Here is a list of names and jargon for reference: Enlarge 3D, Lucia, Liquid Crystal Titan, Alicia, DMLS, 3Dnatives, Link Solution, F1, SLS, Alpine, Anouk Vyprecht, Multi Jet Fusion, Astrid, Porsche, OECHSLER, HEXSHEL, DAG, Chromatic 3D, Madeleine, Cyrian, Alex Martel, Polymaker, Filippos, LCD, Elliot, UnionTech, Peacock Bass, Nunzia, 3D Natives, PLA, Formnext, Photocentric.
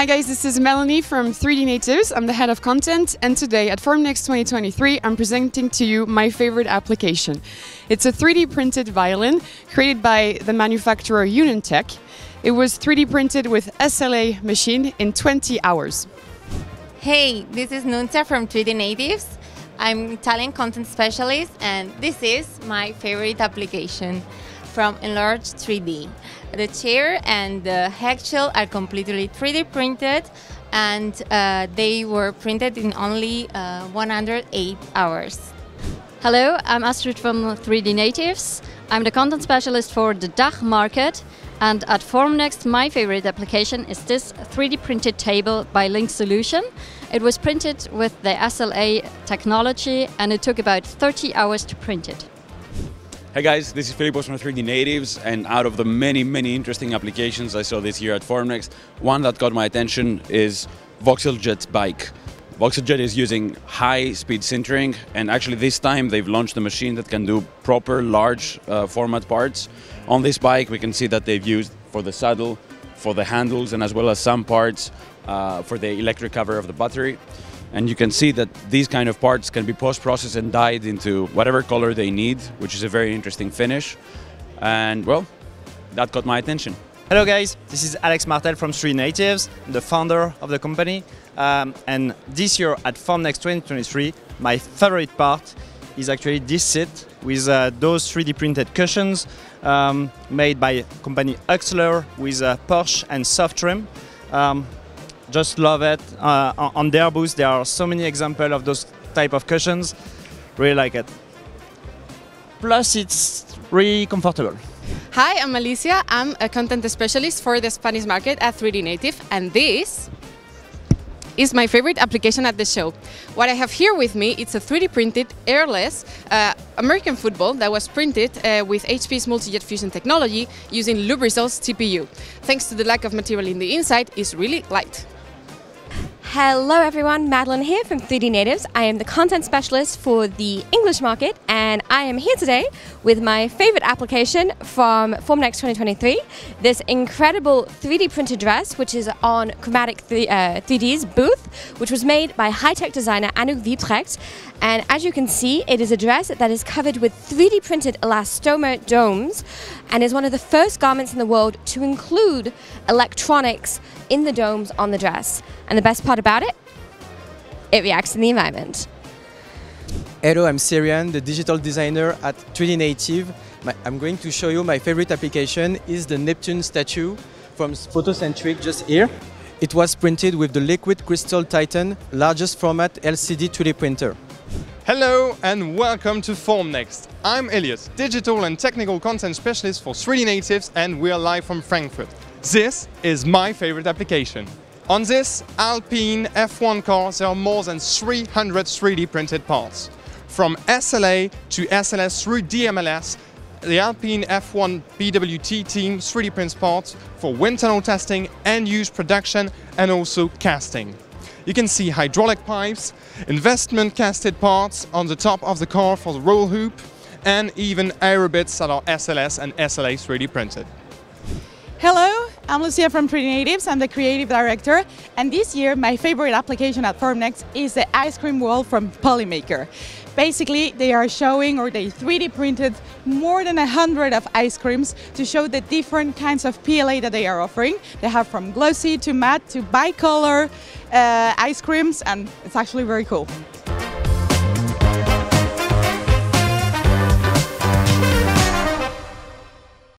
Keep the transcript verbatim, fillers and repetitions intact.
Hi guys, this is Melanie from three D Natives. I'm the head of content, and today at Formnext twenty twenty-three, I'm presenting to you my favorite application. It's a three D printed violin created by the manufacturer UnionTech. It was three D printed with S L A machine in twenty hours. Hey, this is Nunzia from three D Natives. I'm Italian content specialist, and this is my favorite application from Enlarge three D. The chair and the HEXSHEL are completely three D printed, and uh, they were printed in only uh, one hundred eight hours. Hello, I'm Astrid from three D Natives. I'm the content specialist for the D A G market, and at Formnext my favorite application is this three D printed table by Link Solution. It was printed with the S L A technology and it took about thirty hours to print it. Hey guys, this is Filippos from three D Natives, and out of the many, many interesting applications I saw this year at Formnext, one that caught my attention is Voxeljet Bike. Voxeljet is using high-speed sintering, and actually this time they've launched a machine that can do proper large uh, format parts. On this bike we can see that they've used for the saddle, for the handles, and as well as some parts uh, for the electric cover of the battery. And you can see that these kind of parts can be post-processed and dyed into whatever color they need, which is a very interesting finish. And well, that caught my attention. Hello guys, this is Alex Martel from three D Natives, the founder of the company. Um, and this year at Formnext twenty twenty-three, my favorite part is actually this seat with uh, those three D printed cushions um, made by company OECHSLER with uh, Porsche and soft trim. Um, Just love it. Uh, on their booth, there are so many examples of those type of cushions. Really like it. Plus, it's really comfortable. Hi, I'm Alicia. I'm a content specialist for the Spanish market at three D Native, and this is my favorite application at the show. What I have here with me, it's a three D printed airless uh, American football that was printed uh, with H P's Multi Jet Fusion technology using Lubrizol's T P U. Thanks to the lack of material in the inside, it's really light. Hello everyone, Madeleine here from three D Natives. I am the content specialist for the English market, and I am here today with my favorite application from Formnext twenty twenty-three, this incredible three D printed dress, which is on Chromatic three D's booth, which was made by high-tech designer Anouk Vyprecht. And as you can see, it is a dress that is covered with three D printed elastomer domes and is one of the first garments in the world to include electronics in the domes on the dress. And the best part about it, it reacts in the environment. Hello, I'm Cyrian, the digital designer at three D Native. My, I'm going to show you my favorite application is the Neptune statue from Photocentric just here. It was printed with the Liquid Crystal Titan, largest format L C D three D printer. Hello and welcome to Formnext. I'm Elliot, digital and technical content specialist for three D Natives, and we are live from Frankfurt. This is my favorite application. On this Alpine F one car, there are more than three hundred three D printed parts. From S L A to S L S through D M L S, the Alpine F one B W T team three D prints parts for wind tunnel testing, end-use production and also casting. You can see hydraulic pipes, investment casted parts on the top of the car for the roll hoop, and even aerobits that are S L S and S L A three D printed. Hello, I'm Lucia from three D Natives. I'm the creative director, and this year my favorite application at Formnext is the ice cream wall from Polymaker. Basically, they are showing, or they three D printed more than a hundred of ice creams to show the different kinds of P L A that they are offering. They have from glossy to matte to bicolor uh, ice creams, and it's actually very cool.